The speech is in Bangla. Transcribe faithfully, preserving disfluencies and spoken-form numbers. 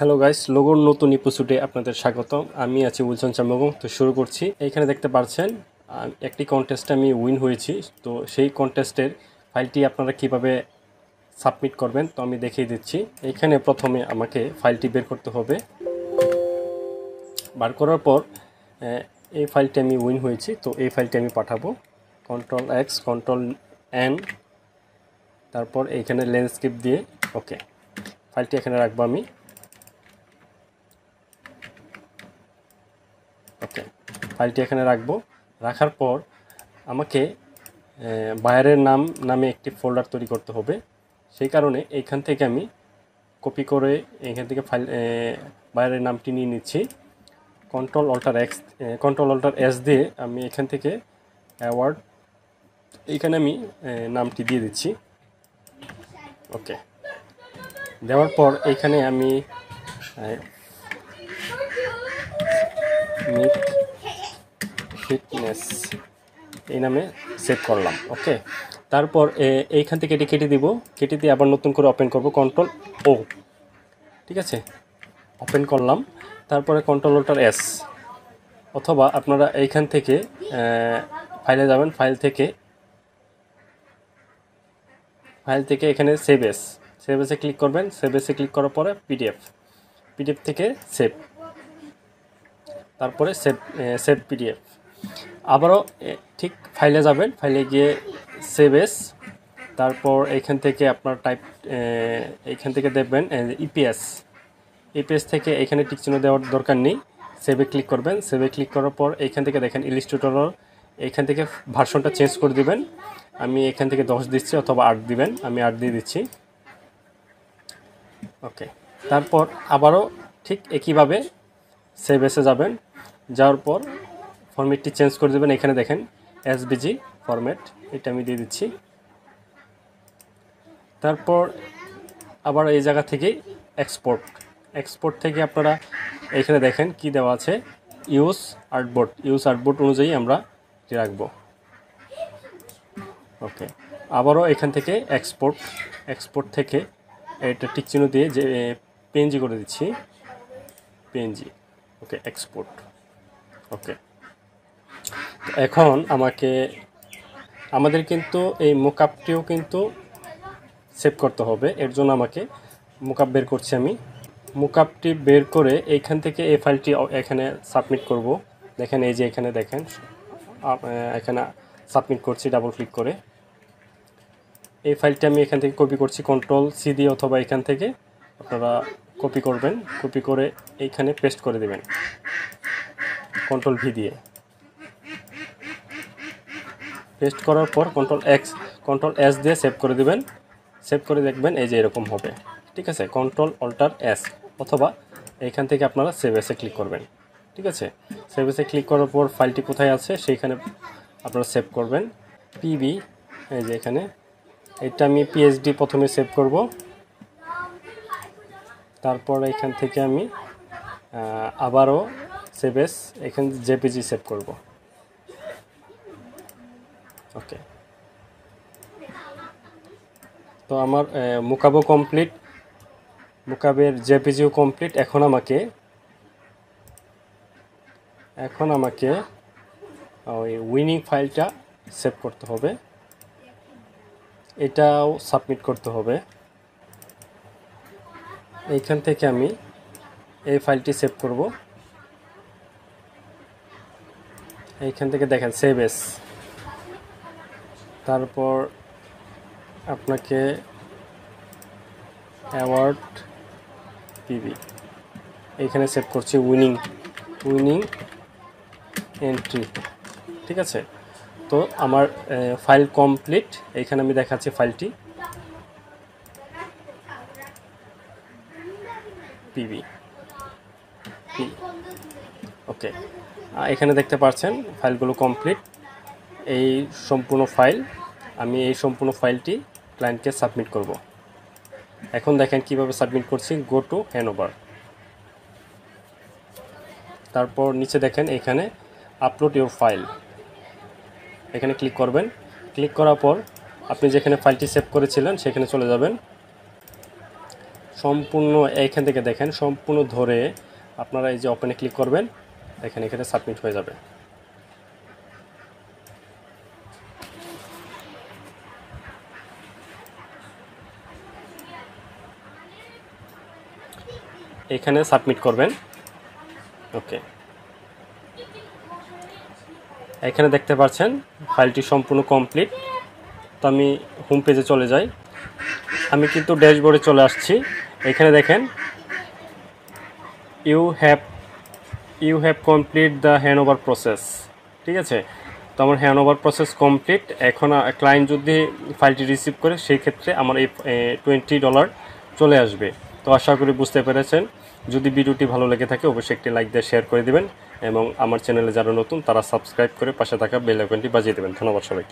হ্যালো গাইস, লোগোর নতুন এপিসোডে আপনাদের স্বাগতম। আমি আছি উলসন চামগং। তো শুরু করছি। এখানে দেখতে পাচ্ছেন একটি কন্টেস্টে আমি উইন হয়েছি। তো সেই কন্টেস্টের ফাইলটি আপনারা কিভাবে সাবমিট করবেন তো আমি দেখিয়ে দিচ্ছি। এখানে প্রথমে আমাকে ফাইলটি বের করতে হবে। বার করার পর এই ফাইলটি আমি উইন হয়েছি, তো এই ফাইলটি আমি পাঠাবো। কন্ট্রোল এক্স, কন্ট্রোল এন, তারপর এইখানে ল্যান্ডস্কেপ দিয়ে ওকে। ফাইলটি এখানে রাখবো আমি। ওকে, ফাইলটি এখানে রাখবো। রাখার পর আমাকে বায়ারের নাম নামে একটি ফোল্ডার তৈরি করতে হবে। সেই কারণে এইখান থেকে আমি কপি করে এইখান থেকে ফাইল বায়ারের নামটি নিয়ে নিচ্ছি। Control alt X, control alt S দিয়ে আমি এখান থেকে অ্যাওয়ার্ড এইখানে আমি নামটি দিয়ে দিচ্ছি। ওকে, দেওয়ার পর এইখানে আমি মিট ফিটনেস এই নামে সেভ করলাম। ওকে, তারপর এইখান থেকে এটি কেটে দিব। কেটে দিয়ে আবার নতুন করে ওপেন করব। কন্ট্রোল ও, ঠিক আছে, ওপেন করলাম। তারপরে কন্ট্রোল অল্টার এস, অথবা আপনারা এইখান থেকে ফাইলে যাবেন, ফাইল থেকে ফাইল থেকে এখানে সেভ এস, সেভ এসে ক্লিক করবেন। সেভ এসে ক্লিক করার পরে পিডিএফ, পিডিএফ থেকে সেভ, তারপরে সেভ সেভ পিডিএফ। আবারও ঠিক ফাইলে যাবেন, ফাইলে গিয়ে সেভ এস, তারপর এইখান থেকে আপনার টাইপ, এইখান থেকে দেখবেন ইপিএস, ইপিএস থেকে এখানে টিকচিহ্ন দেওয়ার দরকার নেই। সেভে ক্লিক করবেন। সেভে ক্লিক করার পর এইখান থেকে দেখেন ইলাস্ট্রেটর, এইখান থেকে ভার্সনটা চেঞ্জ করে দিবেন। আমি এখান থেকে দশ দিচ্ছি, অথবা আট দিবেন। আমি আট দিয়ে দিচ্ছি। ওকে, তারপর আবারও ঠিক একইভাবে সেভ এসে যাবেন। যাওয়ার পর ফরম্যাটটি চেঞ্জ করে দেবেন। এখানে দেখেন এসভিজি ফরম্যাট, এটা আমি দিয়ে দিচ্ছি। তারপর আবার এই জায়গা থেকে এক্সপোর্ট, এক্সপোর্ট থেকে আপনারা এখানে দেখেন কি দেওয়া আছে, ইউজ আর্টবোর্ড, ইউজ আর্টবোর্ড অনুযায়ী আমরা রাখব। ওকে, আবারও এখান থেকে এক্সপোর্ট, এক্সপোর্ট থেকে এটা টিক চিহ্ন দিয়ে যে পিএনজি করে দিচ্ছি, পিএনজি। ওকে, এক্সপোর্ট। ওকে, এখন আমাকে আমাদের কিন্তু এই মোকআপটিও কিন্তু সেভ করতে হবে। এর জন্য আমাকে মোকআপ বের করছি আমি। মোকআপটি বের করে এইখান থেকে এই ফাইলটি এখানে সাবমিট করব। দেখেন এই যে এখানে দেখেন এখানে সাবমিট করছি ডাবল ক্লিক করে। এই ফাইলটি আমি এখান থেকে কপি করছি কন্ট্রোল সি দিয়ে, অথবা এখান থেকে আপনারা কপি করবেন, কপি করে এইখানে পেস্ট করে দেবেন কন্ট্রোল ভি দিয়ে। পেস্ট করার পর কন্ট্রোল এক্স, কন্ট্রোল এস দিয়ে সেভ করে দেবেন। সেভ করে দেখবেন এই যে এরকম হবে, ঠিক আছে। কন্ট্রোল অল্টার এস, অথবা এইখান থেকে আপনারা সেভ এসে ক্লিক করবেন, ঠিক আছে। সেভ এসে ক্লিক করার পর ফাইলটি কোথায় আছে সেইখানে আপনারা সেভ করবেন। পিবি, এই যে এখানে, এটা আমি পিএইচডি প্রথমে সেভ করব। তারপর এখান থেকে আমি আবারও সেভ এস, এখানে জেপিজি সেভ করব। ওকে, তো আমার মোকাবো কমপ্লিট, মোকাবের জেপিজিও কমপ্লিট। এখন আমাকে এখন আমাকে ওই উইনিং ফাইলটা সেভ করতে হবে, এটাও সাবমিট করতে হবে। এইখান থেকে আমি এই ফাইলটি সেভ করব। এইখান থেকে দেখেন সেভ এস, তারপর আপনাকে অ্যাওয়ার্ড পিবি, এইখানে সেভ করছি উইনিং উইনিং এন্ট্রি, ঠিক আছে। তো আমার ফাইল কমপ্লিট। এইখানে আমি দেখাচ্ছি ফাইলটি পিবি। ওকে, এখানে দেখতে পাচ্ছেন ফাইলগুলো কমপ্লিট। এই সম্পূর্ণ ফাইল, আমি এই সম্পূর্ণ ফাইলটি ক্লায়েন্টকে সাবমিট করব। এখন দেখেন কিভাবে সাবমিট করছি, গো টু হ্যান্ডওভার। তারপর নিচে দেখেন এখানে আপলোড ইউর ফাইল, এখানে ক্লিক করবেন। ক্লিক করার পর আপনি যেখানে ফাইলটি সেভ করেছিলেন সেখানে চলে যাবেন। সম্পূর্ণ এইখান থেকে দেখেন সম্পূর্ণ ধরে আপনারা এই যে ওপেনে ক্লিক করবেন, দেখেন এখানে সাবমিট হয়ে যাবে। এখানে সাবমিট করবেন, ওকে। এখানে দেখতে পাচ্ছেন ফাইলটি সম্পূর্ণ কমপ্লিট। তো আমি হোম পেজে চলে যাই, আমি কিন্তু ড্যাশবোর্ডে চলে আসছি। এখানে দেখেন you have you have complete the hand over process, ঠিক আছে। তো আমার হ্যান্ড ওভার প্রসেস কমপ্লিট। এখন ক্লায়েন্ট যদি ফাইলটি রিসিভ করে সেই ক্ষেত্রে আমার এই টোয়েন্টি ডলার চলে আসবে। তো আশা করি বুঝতে পেরেছেন। যদি ভিডিওটি ভালো লেগে থাকে অবশ্যই একটি লাইক দিয়ে শেয়ার করে দেবেন এবং আমার চ্যানেলে যারা নতুন তারা সাবস্ক্রাইব করে পাশে থাকা বেল আইকনটি বাজিয়ে দেবেন। ধন্যবাদ সবাইকে।